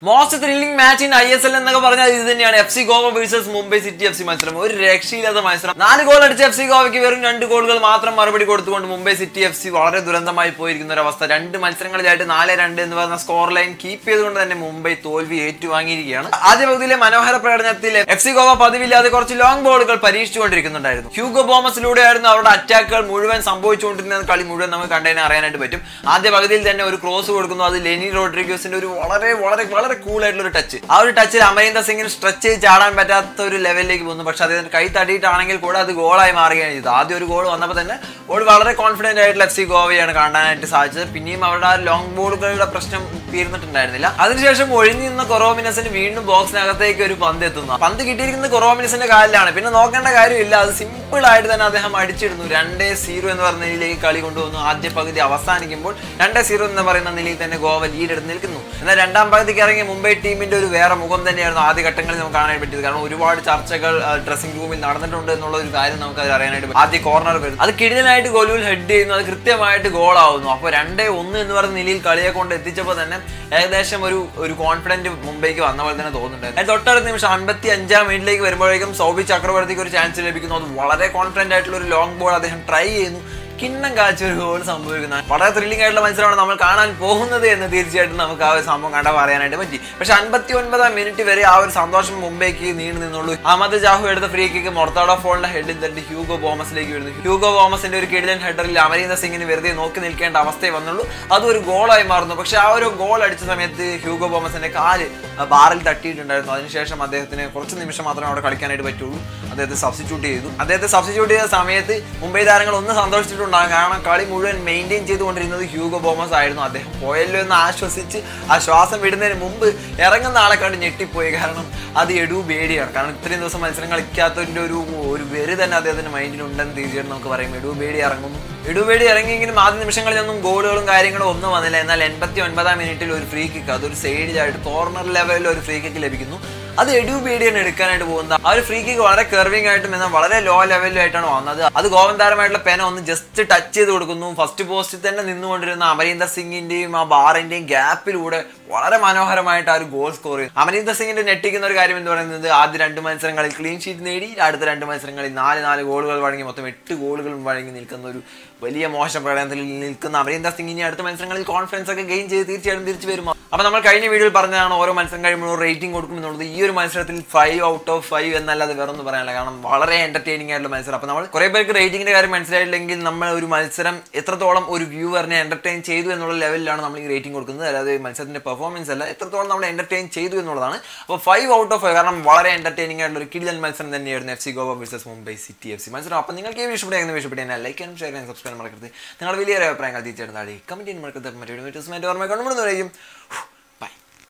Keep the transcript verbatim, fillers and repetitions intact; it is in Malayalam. Most thrilling match in I S L എന്നൊക്കെ പറഞ്ഞാൽ ഇത് തന്നെയാണ്. F C Goa versus Mumbai City F C മത്സരം. ഒരു രക്ഷയില്ലാത്ത മത്സരം. നാല് ഗോൾ അടിച്ച എഫ് സി ഗോവയ്ക്ക് വെറും രണ്ട് ഗോളുകൾ മാത്രം മറുപടി കൊടുത്തുകൊണ്ട് മുംബൈ സിറ്റി എഫ് സി വളരെ ദുരന്തമായി പോയിരിക്കുന്ന ഒരു അവസ്ഥ. രണ്ട് മത്സരങ്ങളിലായിട്ട് നാല് രണ്ട് എന്ന് പറഞ്ഞ സ്കോർ ലൈൻ കീപ്പ് ചെയ്തുകൊണ്ട് തന്നെ മുംബൈ തോൽവി ഏറ്റുവാങ്ങിയിരിക്കുകയാണ്. ആദ്യ പകുതിയിലെ മനോഹര പ്രകടനത്തിൽ എഫ് സി ഗോവ പതിവില്ലാതെ കുറച്ച് ലോങ് ബോളുകൾ പരീക്ഷിച്ചുകൊണ്ടിരിക്കുന്നുണ്ടായിരുന്നു. ഹ്യൂഗോ ബോമസിലൂടെയായിരുന്നു അവരുടെ അറ്റാക്കുകൾ മുഴുവൻ സംഭവിച്ചുകൊണ്ടിരുന്ന കളി മുഴുവൻ നമുക്ക് കണ്ടതിനെ അറിയാനായിട്ട് പറ്റും. ആദ്യ പകുതിയിൽ തന്നെ ഒരു ക്രോസ് കൊടുക്കുന്നു. അത് ലെനി റോഡ്രിഗസിന്റെ ഒരു വളരെ വളരെ വളരെ കൂൾ ആയിട്ടുള്ള ഒരു ടച്ച്. ആ ഒരു ടച്ചിൽ അമരീന്ദർ സിംഗിന് സ്ട്രെച്ച് ചെയ്ത് ചാടാൻ പറ്റാത്ത ഒരു ലെവലിലേക്ക് പോകുന്നു. പക്ഷെ അദ്ദേഹത്തിന് കൈ തട്ടിയിട്ടാണെങ്കിൽ കൂടെ അത് ഗോളായി മാറുകയാണ് ചെയ്തത്. ആദ്യം ഒരു ഗോൾ വന്നപ്പോൾ തന്നെ ഗോൾ വളരെ കോൺഫിഡന്റ് ആയിട്ടുള്ള എഫ് സി ഗോവയാണ് കാണാനായിട്ട് സാധിച്ചത്. പിന്നെയും അവരുടെ ആ ലോങ് ബോളുകളുടെ പ്രശ്നം തീർന്നിട്ടുണ്ടായിരുന്നില്ല. അതിനുശേഷം ഒഴിഞ്ഞു നിന്ന കൊറോമിനസിന് വീണ്ടും ബോക്സിനകത്തേക്ക് ഒരു പന്ത് എത്തുന്നു. പന്ത് കിട്ടിയിരിക്കുന്നത് കൊറോമിനസിന്റെ കാലിലാണ്. പിന്നെ നോക്കേണ്ട കാര്യമില്ല, അത് സിമ്പിൾ ആയിട്ട് തന്നെ അദ്ദേഹം അടിച്ചിരുന്നു. രണ്ടേ സീറോ എന്ന് പറഞ്ഞ നിലയിലേക്ക് കളി കൊണ്ടുവന്നു. ആദ്യ പകുതി അവസാനിക്കുമ്പോൾ രണ്ടേ സീറോ എന്ന് പറയുന്ന നിലയിൽ തന്നെ ഗോവ ലീഡ് എടുത്ത് നിൽക്കുന്നു. എന്നാൽ രണ്ടാം പകുതിക്ക് മുംബൈ ടീമിന്റെ ഒരു വേറെ മുഖം തന്നെയായിരുന്നു ആദ്യ ഘട്ടങ്ങളിൽ നമുക്ക് കാണാൻ പറ്റിയത്. കാരണം ഒരുപാട് ചർച്ചകൾ ഡ്രസ്സിംഗ് റൂമിൽ നടന്നിട്ടുണ്ട് എന്നുള്ള ഒരു കാര്യം നമുക്ക് അത് അറിയാനായിട്ട് പറ്റും. ആദ്യ കോർണർ വരുന്നത് അത് കിടിലനായിട്ട് ഗോലുവിൽ ഹെഡ് ചെയ്യുന്നു. അത് കൃത്യമായിട്ട് ഗോളാവുന്നു. അപ്പോൾ രണ്ടേ ഒന്ന് എന്ന് പറഞ്ഞ നിലയിൽ കളിയെ കൊണ്ട് എത്തിച്ചപ്പോൾ തന്നെ ഏകദേശം ഒരു ഒരു കോൺഫിഡന്റ് മുംബൈക്ക് വന്ന പോലെ തന്നെ തോന്നുന്നുണ്ടായിരുന്നു. തൊട്ടടുത്ത നിമിഷം അൻപത്തി അഞ്ചാം മിനിറ്റിലേക്ക് വരുമ്പോഴേക്കും സൗബി ചക്രവർത്തിക്ക് ഒരു ചാൻസ് ലഭിക്കുന്നു. അത് വളരെ കോൺഫിഡന്റ് ആയിട്ടുള്ള ഒരു ലോങ് ബോൾ അദ്ദേഹം ട്രൈ ചെയ്യുന്നു. കിണ്ണം കാഴ്ച ഒരു ഗോൾ സംഭവിക്കുന്നത് വളരെ ത്രില്ലിംഗ് ആയിട്ടുള്ള മത്സരമാണ് നമ്മൾ കാണാൻ പോകുന്നത് എന്ന് തീർച്ചയായിട്ടും നമുക്ക് ആ ഒരു സംഭവം കണ്ടാൽ പറയാനായിട്ട് പറ്റി. പക്ഷെ അൻപത്തി ഒൻപതാം മിനിറ്റ് വരെ ആ ഒരു സന്തോഷം മുംബൈക്ക് നീണ്ടു നിന്നുള്ളൂ. അഹമ്മദ് ജാഹു എടുത്ത ഫ്രീ കിക്ക് മൊർത്താഡോ ഫോളിന്റെ ഹെഡിൽ തട്ടി ഹ്യൂഗോ ബോമസിലേക്ക് വീഴുന്നു. ഹ്യൂഗോ ബോമസിന്റെ ഒരു കിടിലൻ ഹെഡറിൽ അമരീന്ദർ സിംഗിന് വെറുതെ നോക്കി നിൽക്കേണ്ട അവസ്ഥയെ വന്നുള്ളൂ. അതൊരു ഗോളായി മാറുന്നു. പക്ഷെ ആ ഒരു ഗോൾ അടിച്ച സമയത്ത് ഹ്യൂഗോ ബോമസിന്റെ കാല് ബാറിൽ തട്ടിയിട്ടുണ്ടായിരുന്നു. അതിനുശേഷം അദ്ദേഹത്തിന് കുറച്ച് നിമിഷം മാത്രമേ അവിടെ കളിക്കാനായിട്ട് പറ്റുള്ളൂ. അദ്ദേഹത്തെ സബ്സ്റ്റിറ്റ്യൂട്ട് ചെയ്തു. അദ്ദേഹത്തെ സബ്സ്റ്റിറ്റ്യൂട്ട് ചെയ്ത സമയത്ത് മുംബൈ താരങ്ങൾ ഒന്ന് സന്തോഷിച്ചിട്ടുണ്ട്. കാരണം കളി മുഴുവൻ മെയിൻറ്റെയിൻ ചെയ്തുകൊണ്ടിരുന്നത് ഹ്യൂഗോ ബോമസ് ആയിരുന്നു. അദ്ദേഹം പോയല്ലോ എന്ന് ആശ്വസിച്ച് ആ ശ്വാസം വിടുന്നതിന് മുമ്പ് ഇറങ്ങുന്ന ആളെ കണ്ട് ഞെട്ടിപ്പോയി. കാരണം അത് എടു ബേഡിയാണ്. കാരണം ഇത്രയും ദിവസം മത്സരം കളിക്കാത്തതിൻ്റെ ഒരു ഒരു വെറി തന്നെ അദ്ദേഹത്തിൻ്റെ മൈൻഡിലുണ്ടെന്ന് തീർച്ചയായിട്ടും നമുക്ക് പറയും. എടു ബേഡി ഇറങ്ങുന്നു. എടു ബേഡി ഇറങ്ങിയെങ്കിലും ആദ്യ നിമിഷങ്ങളിലൊന്നും ഗോളുകളും കാര്യങ്ങളും ഒന്നും വന്നില്ല. എന്നാൽ എൺപത്തി ഒൻപതാം മിനിറ്റിൽ ഒരു ഫ്രീ കിക്ക്, അതൊരു സൈഡിലായിട്ട് കോർണർ ലെവലിൽ ഒരു ഫ്രീ കിക്ക് ലഭിക്കുന്നു. അത് എഡു ബേഡിയാണ് എടുക്കാനായിട്ട് പോകുന്നത്. ആ ഒരു ഫ്രീ കിക്ക് വളരെ കർവിംഗ് ആയിട്ടും എന്നാൽ വളരെ ലോ ലെവലിലായിട്ടാണ് വന്നത്. അത് ഗോവൻ താരമായിട്ടുള്ള പെന ഒന്ന് ജസ്റ്റ് ടച്ച് ചെയ്ത് കൊടുക്കുന്നു. ഫസ്റ്റ് പോസ്റ്റിൽ തന്നെ നിന്നുകൊണ്ടിരുന്ന അമരീന്ദർ സിംഗിന്റെയും ആ ബാറിന്റെയും ഗ്യാപ്പിലൂടെ വളരെ മനോഹരമായിട്ട് ആ ഒരു ഗോൾ സ്കോർ ചെയ്തു. അമരീന്ദർ സിംഗിന്റെ ഞെട്ടിക്കുന്ന ഒരു കാര്യം എന്ന് പറയുന്നത് ആദ്യ രണ്ട് മത്സരങ്ങളിൽ ക്ലീൻ ഷീറ്റ് നേടി, അടുത്ത രണ്ട് മത്സരങ്ങളിൽ നാല് നാല് ഗോളുകൾ വഴങ്ങി മൊത്തം എട്ട് ഗോളുകളും വഴങ്ങി നിൽക്കുന്ന ഒരു വലിയ മോശം പ്രകടനത്തിൽ നിൽക്കുന്ന അമരീന്ദർ സിംഗിനെ അടുത്ത മത്സരങ്ങളിൽ കോൺഫിഡൻസ് ഒക്കെ ഗെയിൻ ചെയ്ത് തീർച്ചയായിട്ടും തിരിച്ചു വരുമോ? അപ്പോൾ നമ്മൾ കഴിഞ്ഞ വീഡിയോയിൽ പറഞ്ഞതാണ് ഓരോ മത്സരം കഴിയുമ്പോഴും റേറ്റിംഗ് കൊടുക്കുമെന്നുള്ളത്. ഈ ഒരു മത്സരത്തിൽ ഫൈവ് ഔട്ട് ഓഫ് ഫൈവ് എന്നല്ലാതെ വേറൊന്നും പറയാനില്ല. കാരണം വളരെ എന്റർടൈനിങ് ആയിട്ടുള്ള മത്സരം. അപ്പോൾ നമ്മൾ കുറേ പേർക്ക് റേറ്റിംഗിന്റെ കാര്യം മനസ്സിലായില്ലെങ്കിൽ നമ്മൾ ഒരു മത്സരം എത്രത്തോളം ഒരു വ്യൂവറിനെ എന്റർടൈൻ ചെയ്തു എന്നുള്ള ലെവലിലാണ് നമ്മൾ ഈ റേറ്റിംഗ് കൊടുക്കുന്നത്. അതായത് മത്സരത്തിന്റെ പെർഫോമൻസ് അല്ല, എത്രത്തോളം നമ്മൾ എന്റർടൈൻ ചെയ്തു എന്നുള്ളതാണ്. അപ്പോൾ ഫൈവ് ഔട്ട് ഓഫ് ഫൈവ്. കാരണം വളരെ എന്റർടൈനിങ് ആയിട്ടുള്ള ഒരു കിടിലൻ മത്സരം തന്നെയായിരുന്നു F C Goa versus Mumbai City F C മത്സരം. അപ്പോൾ നിങ്ങൾക്ക് ഈ വിഷയം എങ്ങനെ വിഷയപ്പെട്ടെന്നാൽ ലൈക്ക് ചെയ്യാനും ഷെയർ ചെയ്യാനും സബ്സ്ക്രൈബ് മറക്കരുത്. നിങ്ങളുടെ വലിയ അഭിപ്രായങ്ങൾ തീർച്ചയായിട്ടും താഴെ കമന്റ് ചെയ്യാൻ മറക്കരുത്. മറ്റൊരു ഓർമ്മ കൊണ്ടുപോകുന്നതായിരിക്കും.